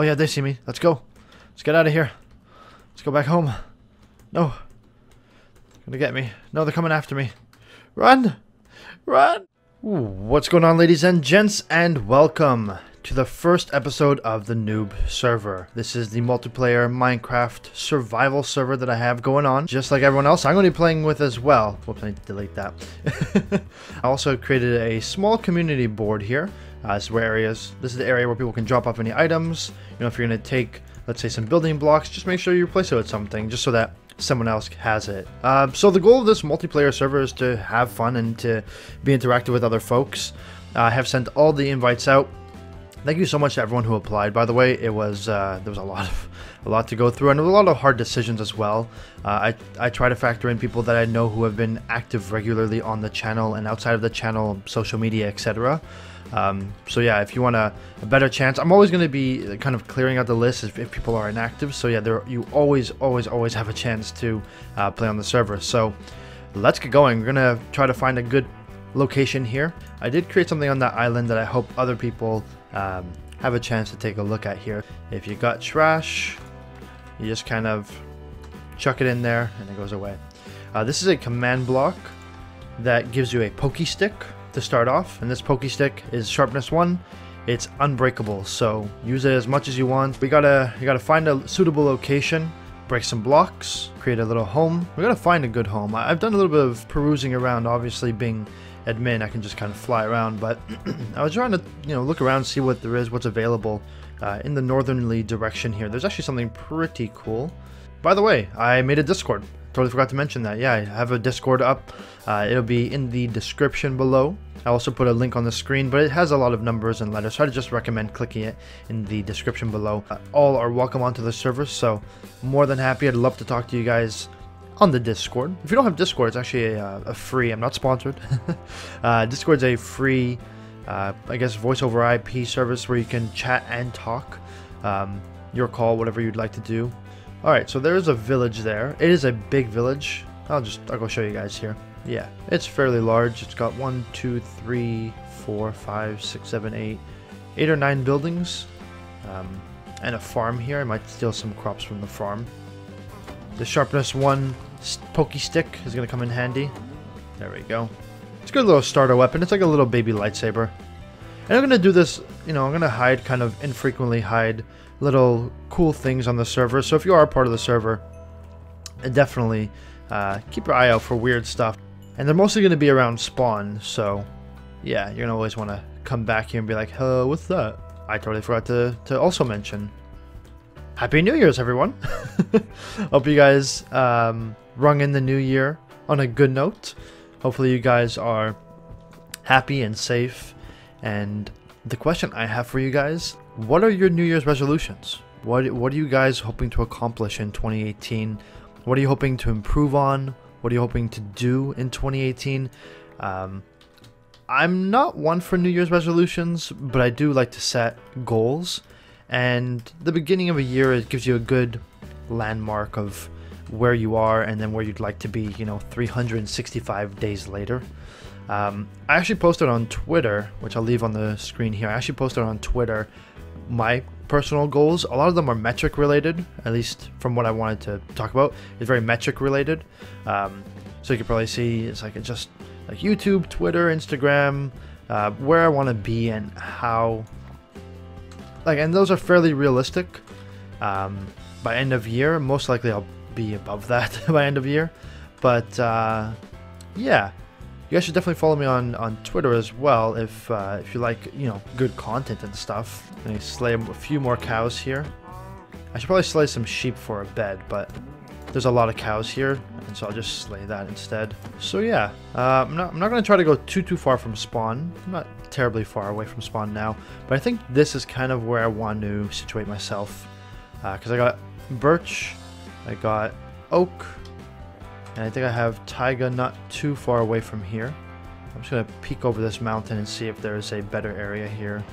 Oh yeah, they see me. Let's go. Let's get out of here. Let's go back home. No. They're gonna get me. No, they're coming after me. Run! Run! Ooh, what's going on, ladies and gents, and welcome to the first episode of the Noob Server. This is the multiplayer Minecraft survival server that I have going on. Just like everyone else, I'm going to be playing with as well. Whoops, I need to delete that. I also created a small community board here. This is the area where people can drop off any items. You know, if you're going to take, let's say, some building blocks, just make sure you replace it with something, just so that someone else has it. So the goal of this multiplayer server is to have fun and to be interactive with other folks. I have sent all the invites out. Thank you so much to everyone who applied. By the way, it was there was a lot to go through, and a lot of hard decisions as well. I try to factor in people that I know who have been active regularly on the channel and outside of the channel, social media, etc. So yeah, if you want a better chance, I'm always going to be kind of clearing out the list if people are inactive. So yeah, you always have a chance to play on the server. So let's get going. We're going to try to find a good location here. I did create something on that island that I hope other people have a chance to take a look at here. If you got trash, you just kind of chuck it in there and it goes away. This is a command block that gives you a pokey stick to start off, and this pokey stick is sharpness 1. It's unbreakable, so use it as much as you want. You gotta find a suitable location, break some blocks, create a little home. We gotta find a good home. I've done a little bit of perusing around. Obviously, being admin, I can just kind of fly around, but I was trying to, you know, look around, see what there is, what's available in the northerly direction here. There's actually something pretty cool. By the way, I made a Discord. Totally forgot to mention that. Yeah, I have a Discord up. It'll be in the description below. I also put a link on the screen, but it has a lot of numbers and letters, so I just recommend clicking it in the description below. All are welcome onto the server, so more than happy. I'd love to talk to you guys on the Discord. If you don't have Discord, it's actually a free, I'm not sponsored. Discord's a free, I guess, voice over IP service where you can chat and talk. Your call, whatever you'd like to do. Alright, so there's a village there. It is a big village. I'll go show you guys here. Yeah, it's fairly large. It's got 1, 2, 3, 4, 5, 6, 7, 8 or 9 buildings. And a farm here. I might steal some crops from the farm. The sharpness 1 pokey stick is going to come in handy. There we go. It's a good little starter weapon. It's like a little baby lightsaber. And I'm going to do this, you know, I'm going to hide, kind of infrequently hide little cool things on the server. So if you are a part of the server, definitely keep your eye out for weird stuff. And they're mostly going to be around spawn. So yeah, you're going to always want to come back here and be like, "Hello, what's that?" I totally forgot to also mention. Happy New Year's, everyone. Hope you guys rung in the new year on a good note. Hopefully you guys are happy and safe. And the question I have for you guys, what are your New Year's resolutions? What are you guys hoping to accomplish in 2018? What are you hoping to improve on? What are you hoping to do in 2018? I'm not one for New Year's resolutions, but I do like to set goals. And the beginning of a year, it gives you a good landmark of where you are and then where you'd like to be, you know, 365 days later. I actually posted on Twitter, which I'll leave on the screen here. I actually posted on Twitter my personal goals. A lot of them are metric related, at least from what I wanted to talk about. It's very metric related. So you can probably see it's just like YouTube, Twitter, Instagram, where I want to be and how. And those are fairly realistic. By end of year, most likely I'll be above that by end of year. But yeah. You guys should definitely follow me on Twitter as well if you like, you know, good content and stuff. Let me slay a few more cows here. I should probably slay some sheep for a bed, but there's a lot of cows here, and so I'll just slay that instead. So yeah, I'm not going to try to go too far from spawn. I'm not terribly far away from spawn now, but I think this is kind of where I want to situate myself. Because I got birch, I got oak, and I think I have taiga not too far away from here. I'm just going to peek over this mountain and see if there is a better area here.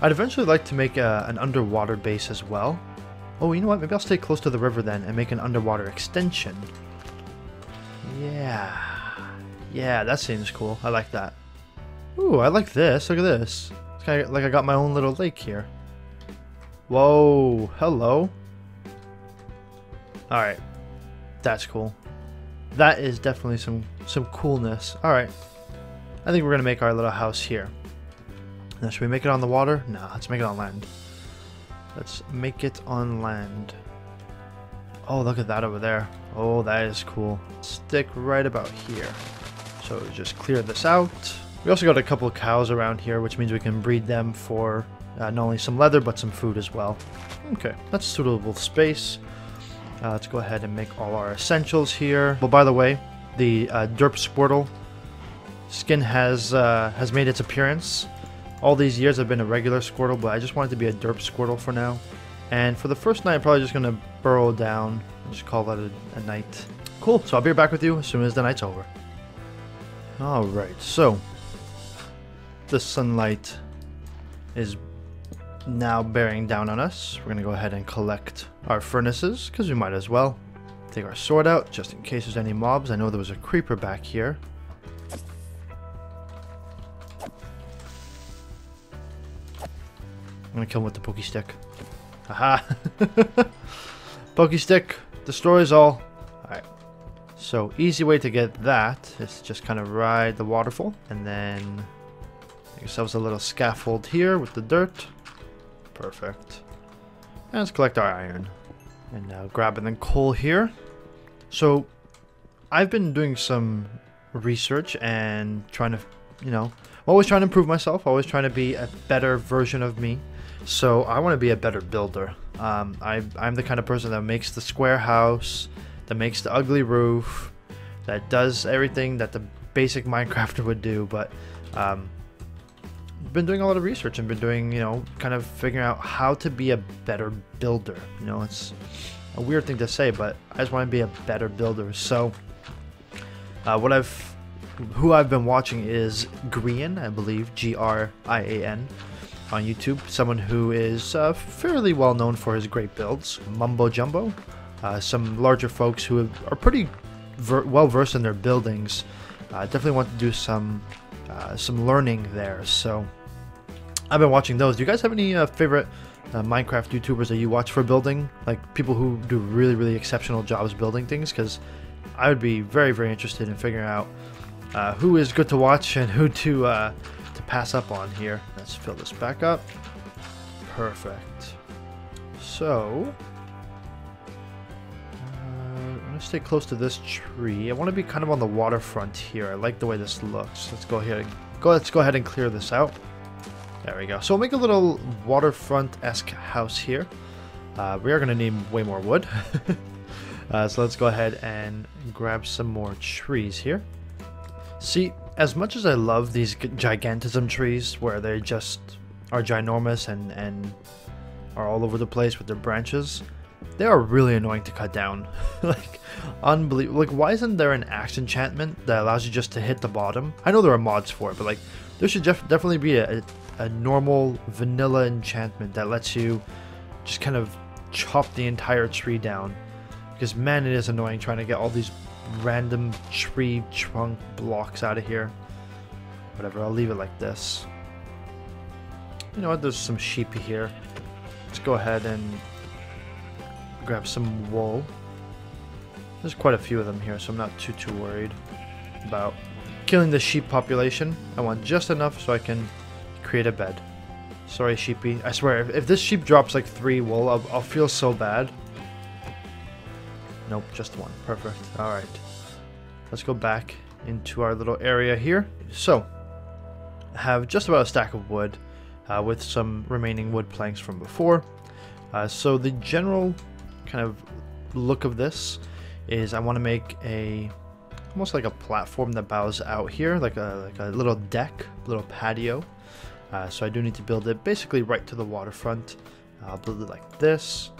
I'd eventually like to make an underwater base as well. Oh, you know what? Maybe I'll stay close to the river then and make an underwater extension. Yeah. Yeah, that seems cool. I like that. Ooh, I like this. Look at this. It's kind of like I got my own little lake here. Whoa, hello. Alright, that's cool. That is definitely some coolness. Alright, I think we're going to make our little house here. Now, should we make it on the water? Nah, let's make it on land. Let's make it on land. Oh, look at that over there. Oh, that is cool. Stick right about here. So just clear this out. We also got a couple of cows around here, which means we can breed them for not only some leather, but some food as well. Okay, that's suitable space. Let's go ahead and make all our essentials here. Well, by the way, the Derp Squirtle skin has made its appearance. All these years I've been a regular Squirtle, but I just wanted to be a Derp Squirtle for now. And for the first night, I'm probably just going to burrow down and just call that a night. Cool, so I'll be back with you as soon as the night's over. Alright, so the sunlight is now bearing down on us. We're going to go ahead and collect our furnaces, because we might as well. Take our sword out, just in case there's any mobs. I know there was a creeper back here. I'm going to kill him with the pokey stick. Haha! Pokey stick destroys all. Alright, so easy way to get that is to just kind of ride the waterfall, and then make ourselves a little scaffold here with the dirt. Perfect. And let's collect our iron. And now grabbing the coal here. So I've been doing some research and trying to, you know, always trying to improve myself, always trying to be a better version of me. So I want to be a better builder. I'm the kind of person that makes the square house, that makes the ugly roof, that does everything that the basic Minecrafter would do. But been doing a lot of research and been doing, you know, kind of figuring out how to be a better builder. You know, it's a weird thing to say, but I just want to be a better builder. So who I've been watching is Grian, I believe, G-R-I-A-N. On YouTube, someone who is fairly well known for his great builds, Mumbo Jumbo. Some larger folks who are pretty well versed in their buildings. Definitely want to do some learning there. So I've been watching those. Do you guys have any favorite Minecraft YouTubers that you watch for building? Like people who do really, really exceptional jobs building things? Because I would be very, very interested in figuring out who is good to watch and who to pass up on here. Let's fill this back up. Perfect. So I'm gonna stay close to this tree. I want to be kind of on the waterfront here. I like the way this looks. Let's go here. Let's go ahead and clear this out. There we go. So we'll make a little waterfront-esque house here. We are gonna need way more wood. So let's go ahead and grab some more trees here. See, as much as I love these gigantism trees where they just are ginormous and are all over the place with their branches, they are really annoying to cut down. Like, unbelievable. Like, why isn't there an axe enchantment that allows you just to hit the bottom? I know there are mods for it, but like, there should definitely be a normal vanilla enchantment that lets you just kind of chop the entire tree down. Because man, it is annoying trying to get all these random tree trunk blocks out of here. Whatever, I'll leave it like this. You know what, there's some sheep here. Let's go ahead and grab some wool. There's quite a few of them here, so I'm not too worried about killing the sheep population. I want just enough so I can create a bed. Sorry, sheepy. I swear, if this sheep drops like 3 wool, I'll feel so bad. Nope, just 1. Perfect. All right. Let's go back into our little area here. So, I have just about a stack of wood with some remaining wood planks from before. So the general kind of look of this is I want to make almost like a platform that bows out here, like a little deck, little patio. So I do need to build it basically right to the waterfront. I'll build it like this.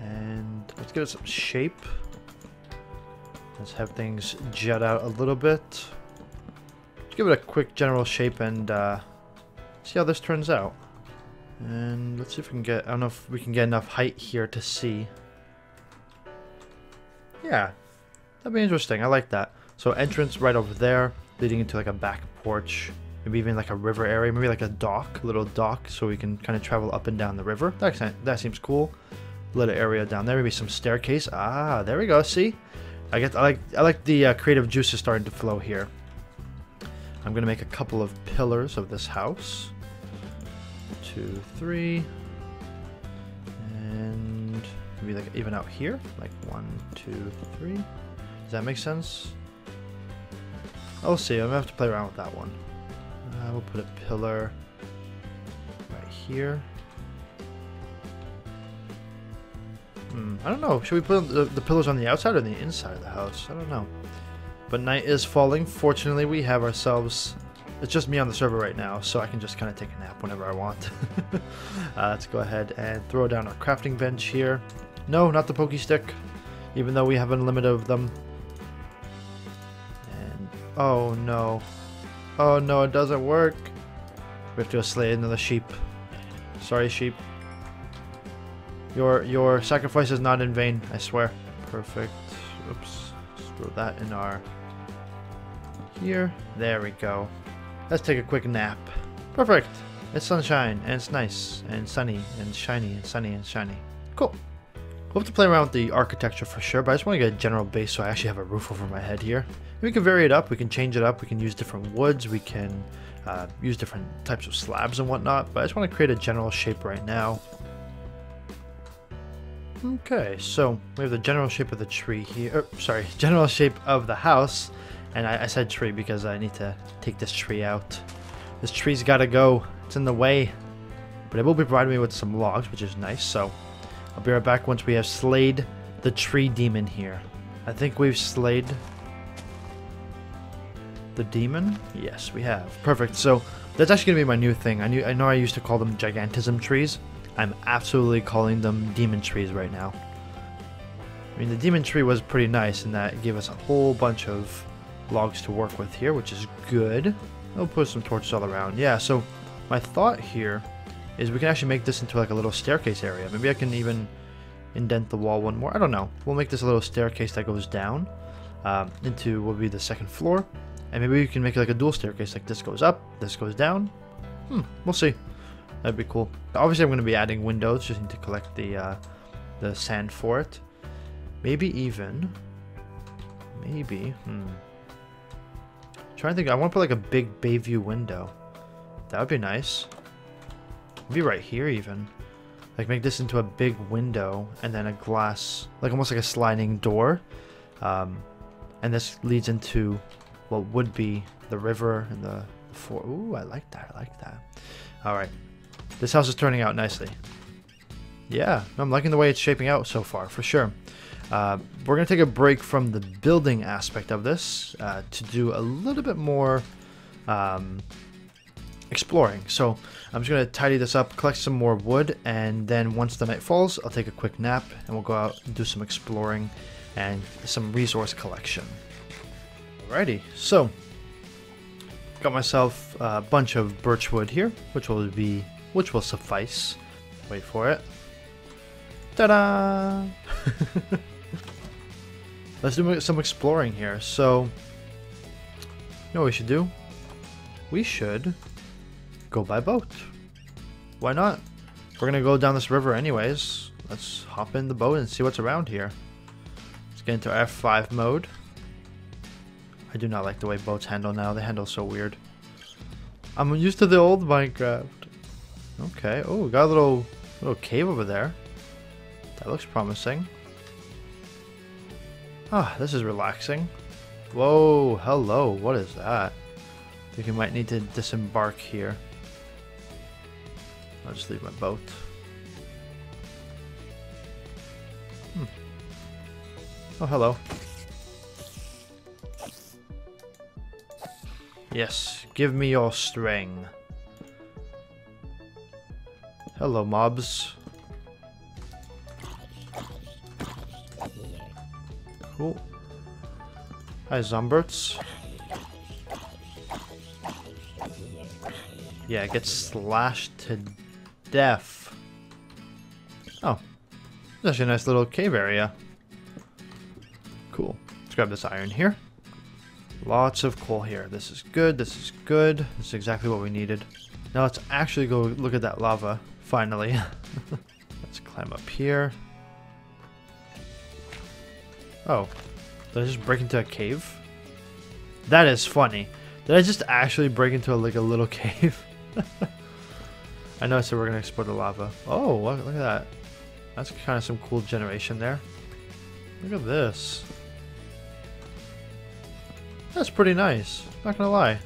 And let's give it some shape. Let's have things jut out a little bit. Let's give it a quick general shape and see how this turns out. And let's see if we can get, I don't know if we can get enough height here to see. Yeah, that'd be interesting. I like that. So entrance right over there, leading into like a back porch. maybe even like a river area, maybe like a dock, little dock, so we can kind of travel up and down the river. That seems cool. Little area down there, maybe some staircase. Ah, there we go. See, I like the creative juices starting to flow here. I'm gonna make a couple of pillars of this house. 2, 3, and maybe like even out here, like 1, 2, 3. Does that make sense? I'll see. I'm gonna have to play around with that one. We'll put a pillar right here. I don't know. Should we put the pillars on the outside or the inside of the house? I don't know. But night is falling. Fortunately, we have ourselves... It's just me on the server right now, so I can just kind of take a nap whenever I want. Let's go ahead and throw down our crafting bench here. No, not the pokey stick, even though we have unlimited of them. And oh no. Oh no, it doesn't work. We have to go slay another sheep. Sorry, sheep. Your sacrifice is not in vain, I swear. Perfect. Oops. Just throw that in our... Here. There we go. Let's take a quick nap. Perfect. It's sunshine, and it's nice, and sunny, and shiny, and sunny, and shiny. Cool. We'll have to play around with the architecture for sure, but I just want to get a general base so I actually have a roof over my head here. And we can vary it up. We can change it up. We can use different woods. We can use different types of slabs and whatnot, but I just want to create a general shape right now. Okay, so we have the general shape of the tree here. Sorry, general shape of the house. And I said tree because I need to take this tree out. This tree's got to go. It's in the way. But it will be providing me with some logs, which is nice. So I'll be right back once we have slayed the tree demon here. I think we've slayed the demon. Yes, we have. Perfect. So that's actually going to be my new thing. I know I used to call them gigantism trees. I'm absolutely calling them demon trees right now. I mean, the demon tree was pretty nice in that it gave us a whole bunch of logs to work with here, which is good. I'll put some torches all around. Yeah, so my thought here is we can actually make this into like a little staircase area. Maybe I can even indent the wall one more. I don't know. We'll make this a little staircase that goes down into what would be the second floor. And maybe we can make it like a dual staircase, like this goes up, this goes down. We'll see. That'd be cool. Obviously, I'm going to be adding windows. Just need to collect the sand for it. I'm trying to think. I want to put like a big Bayview window. That would be nice. Maybe right here even. Like make this into a big window and then a glass, like almost like a sliding door. And this leads into what would be the river and the fort. Ooh, I like that. I like that. All right. This house is turning out nicely. Yeah, I'm liking the way it's shaping out so far, for sure. We're going to take a break from the building aspect of this to do a little bit more exploring. So I'm just going to tidy this up, collect some more wood, and then once the night falls, I'll take a quick nap, and we'll go out and do some exploring and some resource collection. Alrighty, so got myself a bunch of birch wood here, which will suffice. Wait for it. Ta-da! Let's do some exploring here. So, you know what we should do? We should go by boat. Why not? We're gonna go down this river anyways. Let's hop in the boat and see what's around here. Let's get into F5 mode. I do not like the way boats handle now. They handle so weird. I'm used to the old Minecraft. Okay. Oh, we got a little cave over there. That looks promising. Ah, this is relaxing. Whoa, hello, what is that? I think we might need to disembark here. I'll just leave my boat. Oh, hello. Yes, give me your string. Hello, mobs. Cool. Hi, Zomberts. Yeah, it gets slashed to death. Oh. That's actually a nice little cave area. Cool. Let's grab this iron here. Lots of coal here. This is good. This is good. This is exactly what we needed. Now let's actually go look at that lava. Finally. Let's climb up here. Oh. Did I just break into a cave? That is funny. Did I just actually break into like a little cave? I know I said we're going to explore the lava. Oh, look at that. That's kind of some cool generation there. Look at this. That's pretty nice. Not going to lie.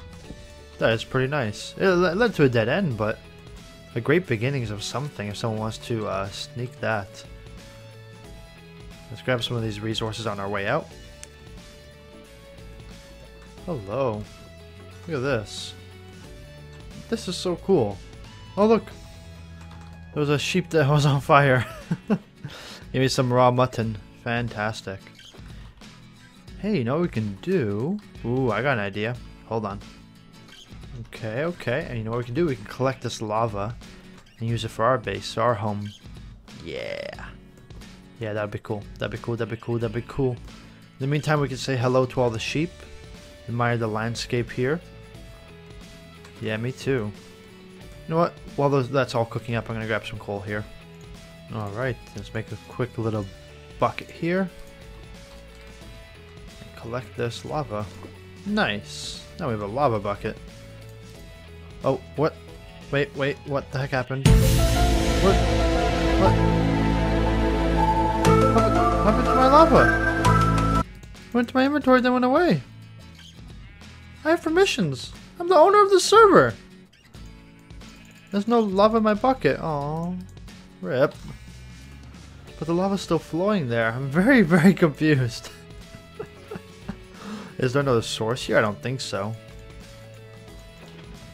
That is pretty nice. It led to a dead end, but a great beginnings of something if someone wants to sneak that. Let's grab some of these resources on our way out. Hello. Look at this. This is so cool. Oh, look. There was a sheep that was on fire. Give me some raw mutton. Fantastic. Hey, you know what we can do? Ooh, I got an idea. Hold on. Okay, okay. And you know what we can do? We can collect this lava and use it for our base, our home. Yeah. Yeah, that'd be cool. That'd be cool. That'd be cool. That'd be cool. In the meantime, we can say hello to all the sheep. Admire the landscape here. Yeah, me too. You know what? While that's all cooking up, I'm going to grab some coal here. All right. Let's make a quick little bucket here. And collect this lava. Nice. Now we have a lava bucket. Oh, what? Wait, wait, what the heck happened? What? What happened to my lava? Went to my inventory, then went away. I have permissions. I'm the owner of the server. There's no lava in my bucket. Aw, rip. But the lava's still flowing there. I'm very, very confused. Is there another source here? I don't think so.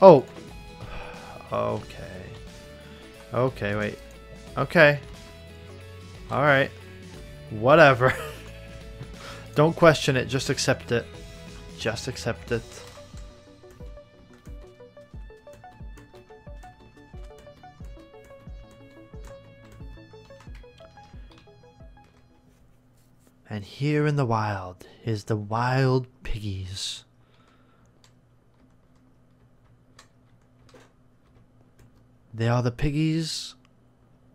Oh. Okay. Okay, wait. Okay. Alright. Whatever. Don't question it. Just accept it. Just accept it. And here in the wild is the wild piggies. They are the piggies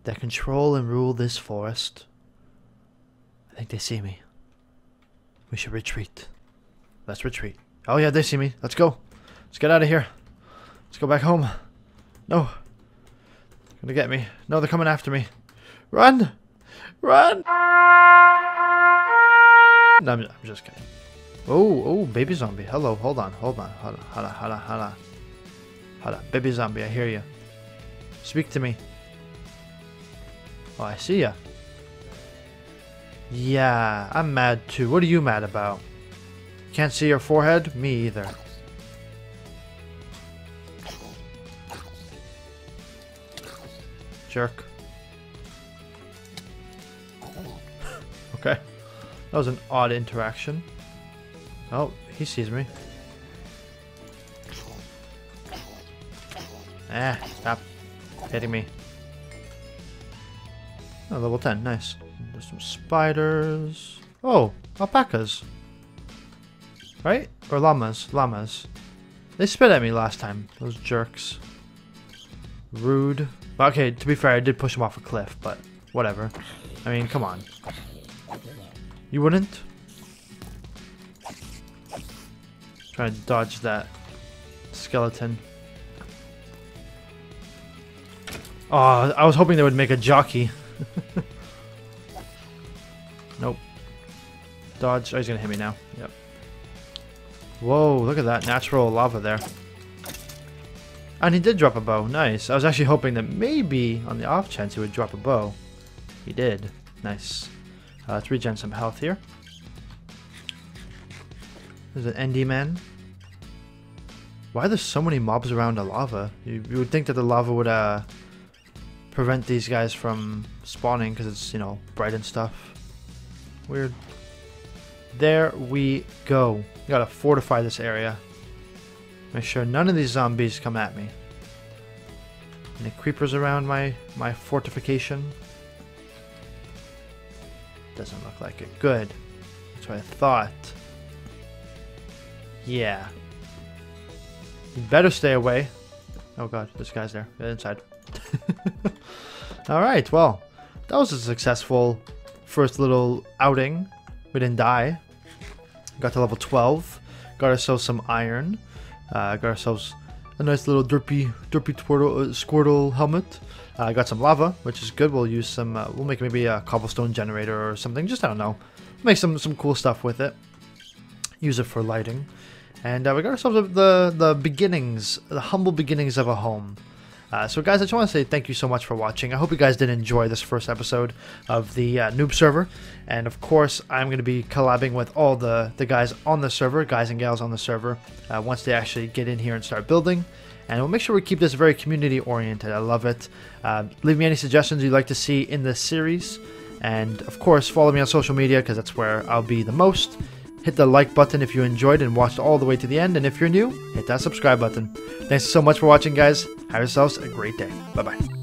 that control and rule this forest. I think they see me. We should retreat. Let's retreat. Oh yeah, they see me. Let's go. Let's get out of here. Let's go back home. No. They're gonna get me. No, they're coming after me. Run! Run! No, I'm just kidding. Oh, oh, baby zombie. Hello. Hold on. Hold on. Hold on. Hold on. Hold on. Hold on. Hold on. Baby zombie, I hear you. Speak to me. Oh, I see ya. Yeah, I'm mad too. What are you mad about? Can't see your forehead? Me either. Jerk. Okay. That was an odd interaction. Oh, he sees me. Eh, stop. Hitting me. Oh, level 10, nice. There's some spiders. Oh, alpacas. Right? Or llamas. Llamas. They spit at me last time. Those jerks. Rude. Okay, to be fair, I did push them off a cliff, but whatever. I mean, come on. You wouldn't? Try to dodge that skeleton. Oh, I was hoping they would make a jockey. Nope. Dodge. Oh, he's going to hit me now. Yep. Whoa, look at that natural lava there. And he did drop a bow. Nice. I was actually hoping that maybe on the off chance he would drop a bow. He did. Nice. Let's regen some health here. There's an endy man. Why are there so many mobs around the lava? You would think that the lava would, prevent these guys from spawning because it's, you know, bright and stuff. Weird. There we go. Gotta fortify this area. Make sure none of these zombies come at me. Any creepers around my fortification? Doesn't look like it. Good. That's what I thought. Yeah. You better stay away. Oh god, this guy's there. Get inside. Alright, well, that was a successful first little outing. We didn't die. Got to level 12. Got ourselves some iron. Got ourselves a nice little derpy squirtle helmet. Got some lava, which is good. We'll use some, we'll make maybe a cobblestone generator or something. Just, I don't know. Make some cool stuff with it. Use it for lighting. And we got ourselves the beginnings, the humble beginnings of a home. So guys, I just want to say thank you so much for watching. I hope you guys did enjoy this first episode of the Noob Server. And of course, I'm going to be collabing with all the guys on the server, guys and gals on the server, once they actually get in here and start building. And we'll make sure we keep this very community oriented. I love it. Leave me any suggestions you'd like to see in this series. And of course, follow me on social media because that's where I'll be the most. Hit the like button if you enjoyed and watched all the way to the end. And if you're new, hit that subscribe button. Thanks so much for watching, guys. Have yourselves a great day. Bye-bye.